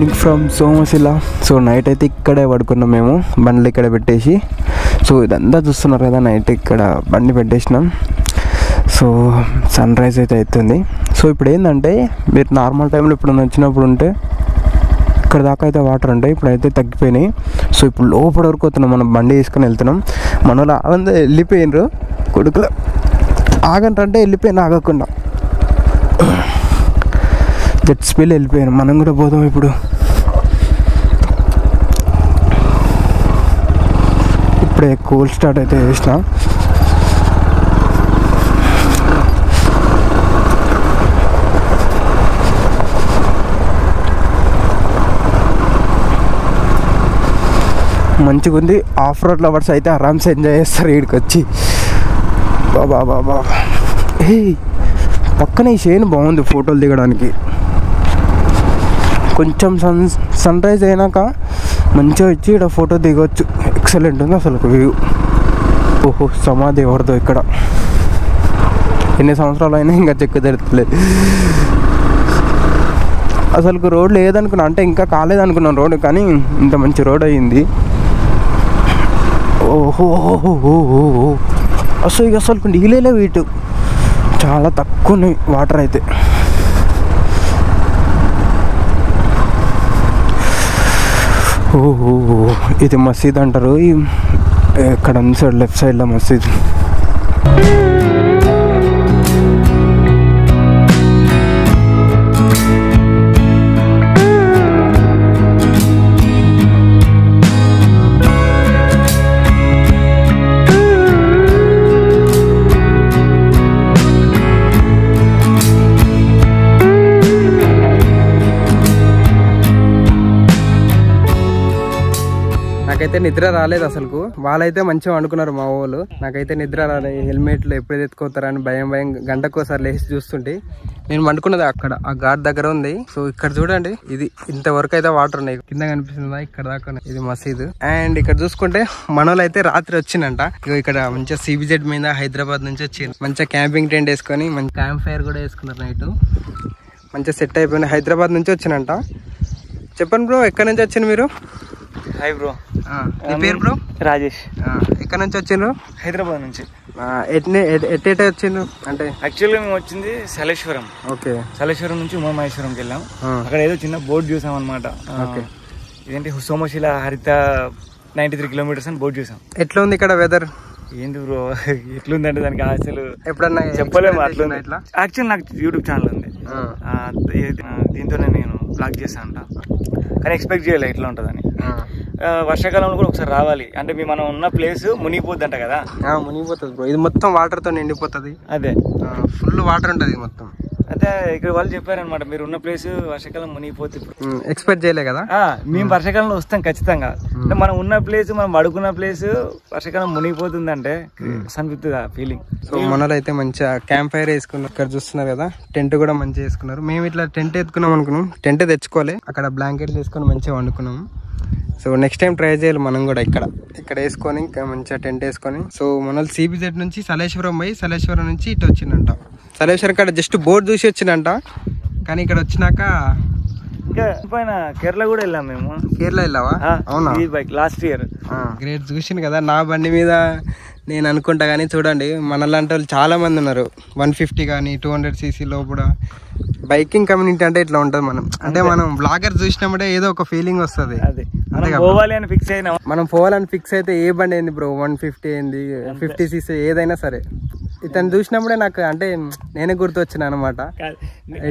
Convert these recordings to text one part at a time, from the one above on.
Morning from Somasila. So night అయితే ఇక్కడే పడుకున్నాం మేము, బండ్లు ఇక్కడ పెట్టేసి. సో ఇదంతా చూస్తున్నారు కదా, నైట్ ఇక్కడ బండి పెట్టేసినాం. సో సన్ రైజ్ అయితే అవుతుంది. సో ఇప్పుడు ఏంటంటే మీరు నార్మల్ టైంలో ఇప్పుడు వచ్చినప్పుడు ఉంటే ఇక్కడ దాకా అయితే వాటర్ ఉంటాయి, ఇప్పుడైతే తగ్గిపోయినాయి. సో ఇప్పుడు లోపల వరకు వస్తున్నాం, మనం బండి వేసుకొని వెళ్తున్నాం. మన వాళ్ళు ఆనంద వెళ్ళిపోయినరు కొడుకులు, ఆగంటే వెళ్ళిపోయినా ఆగకుండా జెట్ స్పీడ్ వెళ్ళిపోయాను. మనం కూడా పోదాం ఇప్పుడు. ఇప్పుడే కూల్ స్టార్ట్ అయితే చేసిన. మంచిగా ఉంది. ఆఫ్ రోడ్ లవర్స్ అయితే ఆరామ్స్ ఎంజాయ్ చేస్తారు ఇక్కడికి వచ్చి. బాబా బాబా హే, పక్కనే ఈ షేన్ బాగుంది ఫోటోలు దిగడానికి. కొంచెం సన్ రైజ్ అయినాక మంచిగా వచ్చి ఇక్కడ ఫోటో దిగవచ్చు. ఎక్సలెంట్ ఉంది అసలు వ్యూ. ఓహో, సమాధి ఎవరిదో ఇక్కడ, ఎన్ని సంవత్సరాలు అయినా ఇంకా చెక్కు జరుగుతలేదు. అసలు రోడ్ లేదనుకున్నా, అంటే ఇంకా కాలేదనుకున్నాను రోడ్, కానీ ఇంత మంచి రోడ్ అయ్యింది. ఓహో, అసలు ఇక అసలు నీళ్ళే వీటు చాలా తక్కువ ఉన్నాయి వాటర్ అయితే. ఓహో, ఇది మసీద్ అంటారు ఇక్కడ సైడ్, లెఫ్ట్ సైడ్లో మసీద్. నాకైతే నిద్ర రాలేదు అసలు. వాళ్ళైతే మంచిగా అనుకున్నారు మా వాళ్ళు, నాకైతే నిద్ర రాలేదు. హెల్మెట్లు ఎప్పుడు ఎత్తుకోతారని భయం గంటకోసారి లేచి చూస్తుంటే నేను వండుకున్నది అక్కడ ఆ ఘాట్ దగ్గర ఉంది. సో ఇక్కడ చూడండి, ఇది ఇంతవరకు అయితే వాటర్ ఉన్నాయి, కింద కనిపిస్తుందా ఇక్కడ దాకా. ఇది మసీదు. అండ్ ఇక్కడ చూసుకుంటే మనోళ్ళు అయితే రాత్రి వచ్చిందంట. ఇక్కడ మంచిగా సిబిజెడ్ మీద హైదరాబాద్ నుంచి వచ్చింది. మంచిగా క్యాంపింగ్ టెంట్ వేసుకొని మంచి క్యాంప్ ఫైర్ కూడా వేసుకున్నారు నైట్. మంచిగా సెట్ అయిపోయింది. హైదరాబాద్ నుంచి వచ్చినంట. చెప్పండి బ్రో, ఎక్కడి నుంచి వచ్చింది మీరు? హాయ్ బ్రో, పేరు బ్రో? రాజేష్. ఎక్కడ నుంచి వచ్చిండ్రు? హైదరాబాద్ నుంచి. ఎట్టే వచ్చిండ్రు అంటే? యాక్చువల్గా మేము వచ్చింది సలేశ్వరం. ఓకే. సలేశ్వరం నుంచి ఉమామహేశ్వరంకి వెళ్ళాం. అక్కడ ఏదో చిన్న బోర్డు చూసాం అనమాట. ఇదేంటి సోమశిల హరిత 93 కిలోమీటర్స్ అని బోర్డు చూసాం. ఎట్లా ఉంది ఇక్కడ వెదర్? ఏంటి బ్రో ఎట్లుందంటే దానికి అసలు ఎప్పుడన్నా చెప్పలేము అట్లా. యాక్చువల్ నాకు యూట్యూబ్ ఛానల్ ఉంది, దీంతోనే నేను బ్లాగ్ చేస్తా ఉంటా, కానీ ఎక్స్పెక్ట్ చేయలేదు ఇట్లా ఉంటుందని. వర్షాకాలంలో కూడా ఒకసారి రావాలి అంటే మనం ఉన్న ప్లేస్ మునిగిపోద్దంట కదా. మునిగిపోతుంది బ్రో, ఇది మొత్తం వాటర్ తో నిండిపోతుంది. అదే ఫుల్ వాటర్ ఉంటుంది మొత్తం. అదే ఇక్కడ వాళ్ళు చెప్పారనమాట, మీరు ఉన్న ప్లేస్ వర్షాకాలం మునిగిపోతుంది. ఎక్స్పెక్ట్ చేయలే కదా. మేము వర్షాకాలంలో వస్తాం ఖచ్చితంగా. అంటే మనం ఉన్న ప్లేస్, మనం పడుకున్న ప్లేస్ వర్షాకాలం మునిగిపోతుంది అంటే అనిపిస్తుంది ఆ ఫీలింగ్. సో మనలో అయితే మంచిగా క్యాంప్ ఫైర్ వేసుకున్నారు. ఇక్కడ చూస్తున్నారు కదా, టెంట్ కూడా మంచిగా వేసుకున్నారు. మేము ఇట్లా టెంట్ ఎత్తుకున్నాం అనుకున్నాం, టెంట్ తెచ్చుకోవాలి. అక్కడ బ్లాంకెట్లు వేసుకొని మంచిగా వండుకున్నాము. సో నెక్స్ట్ టైం ట్రై చేయాలి మనం కూడా. ఇక్కడ వేసుకొని ఇంకా మంచిగా టెంట్ వేసుకొని. సో మనల్ని సిబిజెడ్ నుంచి సలేశ్వరం పోయి, సలేశ్వరం నుంచి ఇటు వచ్చిందంట. సలేశ్వరం కాడ జస్ట్ బోర్డు చూసి వచ్చిందంట, కానీ ఇక్కడ వచ్చినాక ఇంకా పైన కేరళ కూడా వెళ్ళాం మేము. కేరళ వెళ్ళావా? అవునా, బైక్ లాస్ట్ ఇయర్. గ్రేట్. చూసింది కదా నా బండి మీద నేను అనుకుంటా, కానీ చూడండి మనలాంటి వాళ్ళు చాలా మంది ఉన్నారు 150 కానీ 200 cc కూడా. బైకింగ్ కమ్యూనిటీ అంటే ఇట్లా ఉంటుంది. మనం అంటే మనం బ్లాగర్ చూసినప్పుడే ఏదో ఒక ఫీలింగ్ వస్తుంది. మనం పోవాలని ఫిక్స్ అయితే ఏ బండి ఏంది బ్రో, 150 ఏంది, 50 cc ఏదైనా సరే. ఇతను చూసినప్పుడే నాకు అంటే నేనే గుర్తు వచ్చిన అనమాట.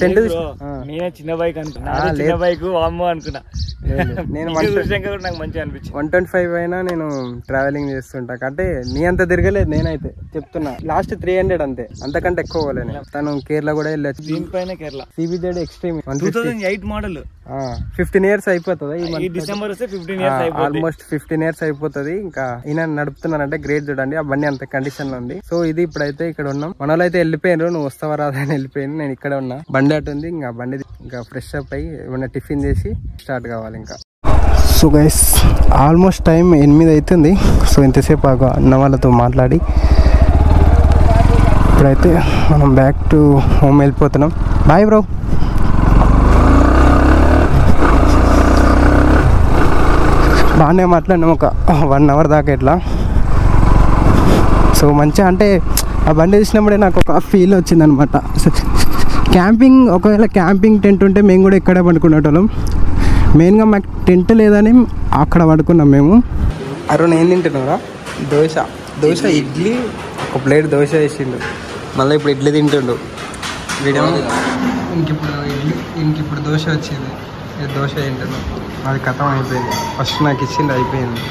చిన్న బైక్ అనుకున్నా నేను. 125 అయినా నేను ట్రావెలింగ్ చేస్తుంటా, అంటే నీ అంత తిరగలేదు నేనైతే చెప్తున్నా. లాస్ట్ 300 అంతే, అంతకంటే ఎక్కువ పోలేను. తను కేరళ కూడా వెళ్ళొచ్చు. దీనిపైన కేరళ సిబిజెడ్ ఎక్స్ట్రీమ్ 2008 మోడల్. 15 years అయిపోతుంది ఈ డిసెంబర్ వస్తే. 15 years ఆల్మోస్ట్ 15 years అయిపోతుంది. ఇంకా ఈయన నడుపుతున్నానంటే గ్రేట్. చూడండి ఆ బండి అంత కండిషన్ లో ఉంది. సో ఇది ఇప్పుడైతే ఇక్కడ ఉన్నాం. మనలో అయితే వెళ్ళిపోయినారు, నువ్వు వస్తావా రాదా అని వెళ్ళిపోయాను. నేను ఇక్కడ ఉన్నా, బండి అటు ఉంది. ఇంకా బండి ఇంకా ఫ్రెష్ అప్ అయ్యి ఏమన్నా టిఫిన్ చేసి స్టార్ట్ కావాలి ఇంకా. సో గైస్ ఆల్మోస్ట్ టైం 8 అవుతుంది. సో ఇంతసేపు అన్న వాళ్ళతో మాట్లాడి ఇప్పుడైతే మనం బ్యాక్ టు హోమ్ వెళ్ళిపోతున్నాం. Bye bro. బానే మాట్లాడినాం ఒక 1 అవర్ దాకా ఇట్లా. సో మంచి అంటే ఆ బండి చూసినప్పుడే నాకు ఒక ఫీల్ వచ్చిందనమాట. క్యాంపింగ్ ఒకవేళ క్యాంపింగ్ టెంట్ ఉంటే మేము కూడా ఇక్కడే పడుకునేటోళ్ళం. మెయిన్గా మాకు టెంట్ లేదని అక్కడ పడుకున్నాం మేము. అరుణ్ ఏం తింటున్నారా? దోశ, దోశ ఇడ్లీ, ఒక ప్లేట్ దోశ వేసిండు. మళ్ళీ ఇప్పుడు ఇడ్లీ తింటుండు వీడియో. ఇంకిప్పుడు ఇడ్లీ, ఇంకిప్పుడు దోశ వచ్చింది. దోశ తింటున్నాం, అది కథం అయిపోయింది. ఫస్ట్ నాకు ఇచ్చింది అయిపోయింది.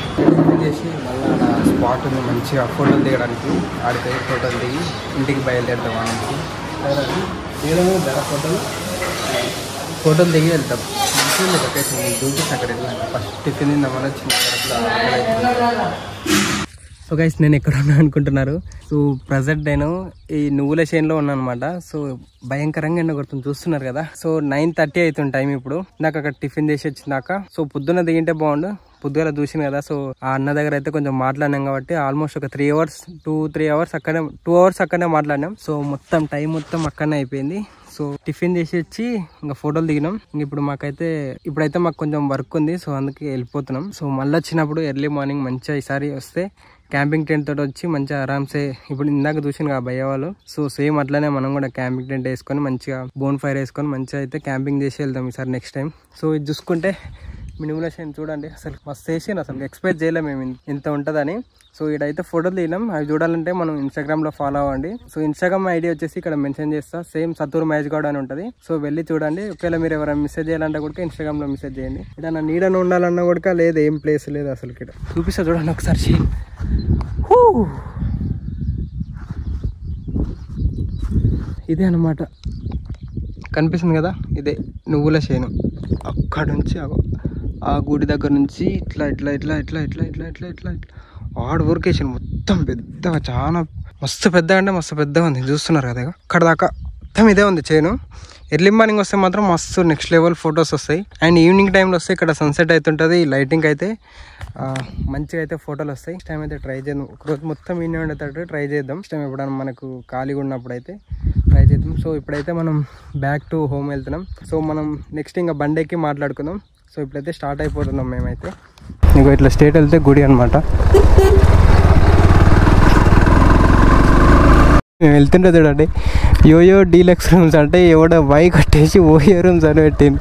చేసి మళ్ళీ స్పాట్ ఉంది మంచిగా ఫోటోలు దిగడానికి. ఆడికి ఫోటోలు దిగి ఇంటికి బయలుదేరుతాం. మనకి ధర ఫోటోలు ఫోటోలు దిగి వెళ్తాం. మంచిగా లొకేషన్ చూపించి అక్కడ వెళ్ళాను. ఫస్ట్ టిఫిన్ తిందామని వచ్చింది. సో గైస్ నేను ఎక్కడ ఉన్నా అనుకుంటున్నారు. సో ప్రజెంట్ నేను ఈ నువ్వుల చేనులో ఉన్నాను అనమాట. సో భయంకరంగా ఎండ కొడుతుంది చూస్తున్నారు కదా. సో 9:30 అవుతుంది టైం ఇప్పుడు. నాకు అక్కడ టిఫిన్ చేసి వచ్చినాక సో పొద్దున్న దిగింటే బాగుండు. పొద్దుగా చూసింది కదా. సో ఆ అన్న దగ్గర అయితే కొంచెం మాట్లాడినాం కాబట్టి ఆల్మోస్ట్ ఒక 2-3 అవర్స్ అక్కడే, 2 అవర్స్ అక్కడనే మాట్లాడినాం. సో మొత్తం టైం మొత్తం అక్కడనే అయిపోయింది. సో టిఫిన్ చేసి వచ్చి ఇంకా ఫోటోలు దిగినాం. ఇంక ఇప్పుడు మాకైతే ఇప్పుడైతే మాకు కొంచెం వర్క్ ఉంది. సో అందుకే వెళ్ళిపోతున్నాం. సో మళ్ళీ వచ్చినప్పుడు ఎర్లీ మార్నింగ్ మంచిగా ఈసారి వస్తే క్యాంపింగ్ టెంట్ తోటి వచ్చి మంచిగా ఆరామ్సే. ఇప్పుడు ఇందాక చూసాను ఆ భయ్య వాళ్ళు. సో సేమ్ అట్లానే మనం కూడా క్యాంపింగ్ టెంట్ వేసుకొని మంచిగా బోన్ ఫైర్ వేసుకొని మంచిగా అయితే క్యాంపింగ్ చేసి వెళ్తాం ఈసారి నెక్స్ట్ టైం. సో ఇది చూసుకుంటే మినిములేషన్ చూడండి అసలు మస్తు వేసాను. అసలు ఎక్స్పెక్ట్ చేయలేము మేము ఇంత ఉంటుందని. సో ఇక్కడైతే ఫోటోలు తీయలేం. అవి చూడాలంటే మనం ఇన్స్టాగ్రామ్లో ఫాలో అవ్వండి. సో ఇన్స్టాగ్రామ్ ఐడి వచ్చేసి ఇక్కడ మెన్షన్ చేస్తా. సేమ్ సత్తూరు మహేష్ గౌడ్ అని ఉంటుంది. సో వెళ్ళి చూడండి. ఒకవేళ మీరు ఎవరైనా మెసేజ్ చేయాలంటే కూడా ఇన్స్టాగ్రామ్లో మెసేజ్ చేయండి. ఇక్కడ నా నీడను ఉండాలన్నా కూడా లేదు, ఏం ప్లేస్ లేదు అసలు. ఇక్కడ చూపిస్తా చూడండి ఒకసారి. ఇదే అనమాట కనిపిస్తుంది కదా, ఇదే నువ్వుల చేను. అక్కడ నుంచి ఆ గుడి దగ్గర నుంచి ఇట్లా ఇట్లా ఇట్లా ఇట్లా ఇట్లా ఇట్లా ఇట్లా ఇట్లా ఇట్లా ఆడ ఊరికేసాను. మొత్తం పెద్దగా చాలా మస్తు పెద్దగా అంటే మస్తు పెద్దగా ఉంది. చూస్తున్నారు కదా అక్కడ దాకా మొత్తం ఇదే ఉంది చేను. ఎర్లీ మార్నింగ్ వస్తే మాత్రం మస్తు నెక్స్ట్ లెవెల్ ఫొటోస్ వస్తాయి. అండ్ ఈవినింగ్ టైంలో వస్తే ఇక్కడ సన్సెట్ అవుతుంటుంది. లైటింగ్ అయితే మంచిగా అయితే ఫోటోలు వస్తాయి. నెక్స్ట్ టైం అయితే ట్రై చేద్దాం. ఒకరోజు మొత్తం ఈవినింగ్ ఉండేటట్టు ట్రై చేద్దాం. నెక్స్ట్ టైం ఎప్పుడైనా మనకు ఖాళీగా ఉన్నప్పుడు అయితే ట్రై చేద్దాం. సో ఇప్పుడైతే మనం బ్యాక్ టు హోమ్ వెళ్తున్నాం. సో మనం నెక్స్ట్ ఇంకా బండెక్కి మాట్లాడుకుందాం. సో ఇప్పుడైతే స్టార్ట్ అయిపోతున్నాం మేమైతే. ఇంకో ఇట్లా స్టేట్ వెళ్తే గుడి అనమాట. మేము వెళ్తుంటే చూడండి యోయో డీలక్స్ రూమ్స్ అంటే ఎవడో వై కట్టేసి ఓయో రూమ్స్ అని పెట్టింది.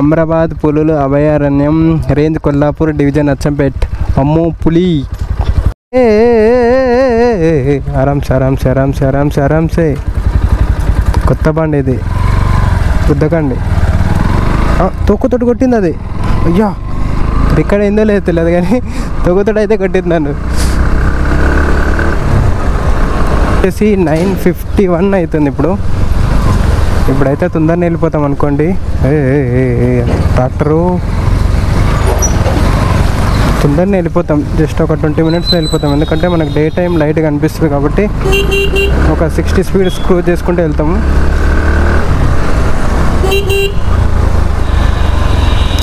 అమ్రాబాద్ పులులు అభయారణ్యం రేంజ్ కొల్లాపూర్ డివిజన్ అచ్చంపేట్. అమ్మో పులి. ఆరామ్సే ఆరామ్సే ఆరామ్సే ఆరామ్సే ఆరామ్సే. కొత్త బండి ఇది, ఉద్దకండి. తొక్కుతోటి కొట్టింది అది. అయ్యా ఇక్కడ ఏందో లేదు తెలియదు కానీ తొక్కుతోటి అయితే కొట్టింది నన్ను. వచ్చేసి 9:51 అవుతుంది ఇప్పుడు. ఇప్పుడైతే తొందరనే వెళ్ళిపోతాం అనుకోండి. ట్రాక్టరు తొందరనే వెళ్ళిపోతాం. జస్ట్ ఒక 20 minutes వెళ్ళిపోతాం. ఎందుకంటే మనకు డే టైం లైట్ కనిపిస్తుంది కాబట్టి ఒక 60 స్పీడ్ క్రూజ్ చేసుకుంటూ వెళ్తాము.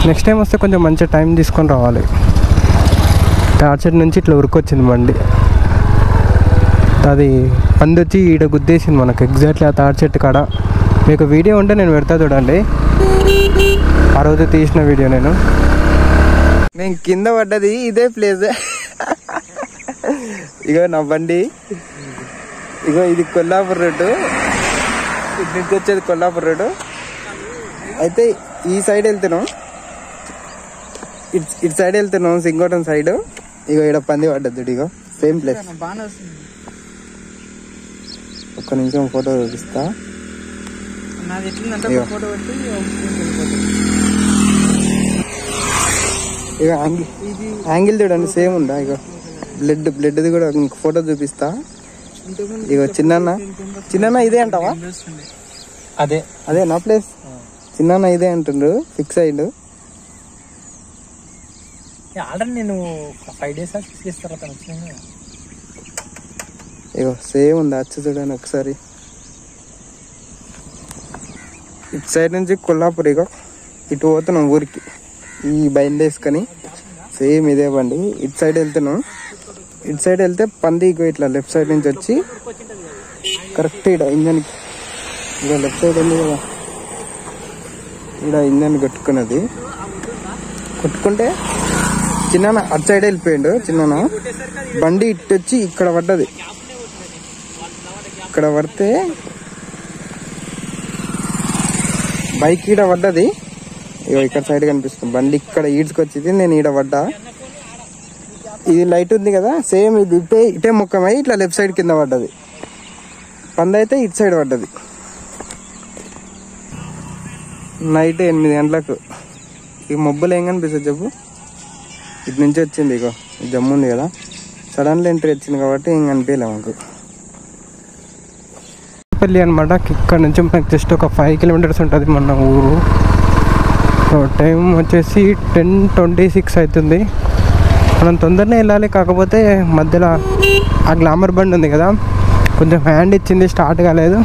నెక్స్ట్ టైం వస్తే కొంచెం మంచి టైం తీసుకొని రావాలి. టార్చెట్ నుంచి ఇట్లా ఉరికొచ్చింది బండి. అది పంది వచ్చి ఈడ గుద్దేసింది మనకు ఎగ్జాక్ట్లీ ఆ తాడిచెట్టు కాడ. మీకు వీడియో ఉంటే నేను పెడతా చూడండి. ఆ రోజు తీసిన వీడియో. నేను కింద పడ్డది ఇదే ప్లేస్. ఇగో నా బండి. ఇగో ఇది కొల్లాపూర్ రోడ్డు. ఇది నుంచి వచ్చేది కొల్లాపూర్ రోడ్డు. అయితే ఈ సైడ్ వెళ్తున్నాం, ఇటు సైడ్ వెళ్తున్నాం సింగోటం సైడ్. ఇగో ఇక్కడ పంది పడ్డది. ఇగో సేమ్ ప్లేస్. ఒక్క నిమిషం ఫోటో చూపిస్తా. ఇక యాంగిల్ చూడండి సేమ్ ఉందా. ఇక బ్లడ్ బ్లడ్ది కూడా ఇంక ఫోటో చూపిస్తా. ఇక చిన్న ఇదే అంటావా? అదే అదే నా ప్లేస్. చిన్న ఇదే అంటుండ్రు ఫిక్స్ అయ్యిండు. ఆల్రెడీ నేను 5 days తర్వాత ఇగో సేమ్ ఉంది. అచ్చు చూడండి ఒకసారి. ఇటు సైడ్ నుంచి కొల్లాపూర్ ఇగో ఇటు పోతున్నాం ఊరికి ఈ బయలు వేసుకొని. సేమ్ ఇదే బండి. ఇటు సైడ్ వెళ్తున్నాం. ఇటు సైడ్ వెళ్తే పంది ఇగో ఇట్లా లెఫ్ట్ సైడ్ నుంచి వచ్చి కరెక్ట్ ఇక్కడ ఇంజన్కి ఇగో లెఫ్ట్ సైడ్ ఉంది కదా, ఇక్కడ ఇంజన్ కొట్టుకున్నది. కొట్టుకుంటే చిన్నన అట్ సైడ్ వెళ్ళిపోయిండు. చిన్నన బండి ఇట్టొచ్చి ఇక్కడ పడ్డది. ఇక్కడ పడితే బైక్ ఈడ పడ్డది. ఇక్కడ సైడ్ కనిపిస్తుంది బండి, ఇక్కడ ఈడ్చుకొచ్చింది. నేను ఈడ పడ్డా. ఇది లైట్ ఉంది కదా, సేమ్ ఇది ఇటే ఇటే ముఖమై ఇట్లా లెఫ్ట్ సైడ్ కింద పడ్డది. పంద అయితే ఇటు సైడ్ పడ్డది. నైట్ 8 గంటలకు ఈ మబ్బులు ఏం కనిపిస్తుంది చెప్పు. ఇటు నుంచి వచ్చింది, ఇక జమ్ము ఉంది కదా, సడన్లీ ఎంట్రీ వచ్చింది కాబట్టి ఏం కనిపించలే మాకు. పల్లి అనమాట. ఇక్కడ నుంచి మనకు జస్ట్ ఒక 5 కిలోమీటర్స్ ఉంటుంది మన ఊరు. సో టైం వచ్చేసి 10:26 అవుతుంది. మనం తొందరనే వెళ్ళాలి, కాకపోతే మధ్యలో ఆ గ్లామర్ బండి ఉంది కదా కొంచెం హ్యాండ్ ఇచ్చింది, స్టార్ట్ కాలేదు.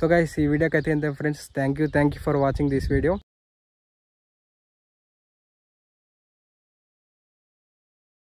సో గైస్ ఈ వీడియోకి అయితే ఎంత friends. Thank you for watching this video.